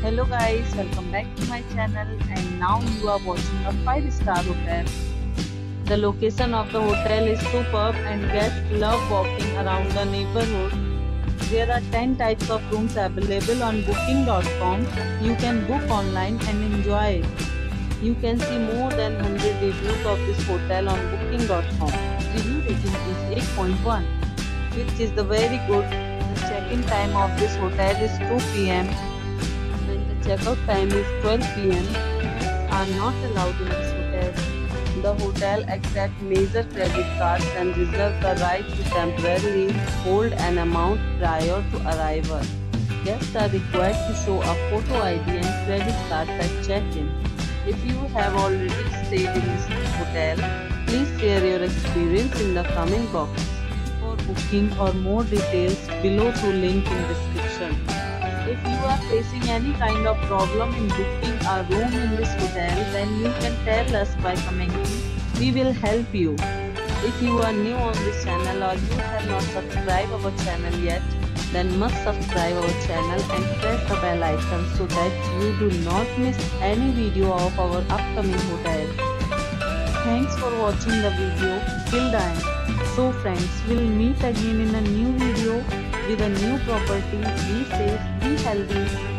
Hello guys, welcome back to my channel, and now you are watching a 5-star hotel. The location of the hotel is superb and guests love walking around the neighborhood. There are 10 types of rooms available on booking.com. You can book online and enjoy it. You can see more than 100 reviews of this hotel on booking.com. Review rating is 8.1, which is the very good. The check-in time of this hotel is 2 p.m. and the check-out time is 12 p.m. Pets are not allowed in this hotel. The hotel accepts major credit cards and reserves the right to temporarily hold an amount prior to arrival. Guests are required to show a photo ID and credit cards at check-in. If you have already stayed in this hotel, please share your experience in the comment box. For booking or more details, below to link in description. If you are facing any kind of problem in booking a room in this hotel, then you can tell us by commenting. We will help you. If you are new on this channel or you have not subscribed our channel yet, then must subscribe our channel and press the bell icon so that you do not miss any video of our upcoming hotel. Thanks for watching the video till the end. So friends, we'll meet again in a new video with a new property. Be safe, be healthy.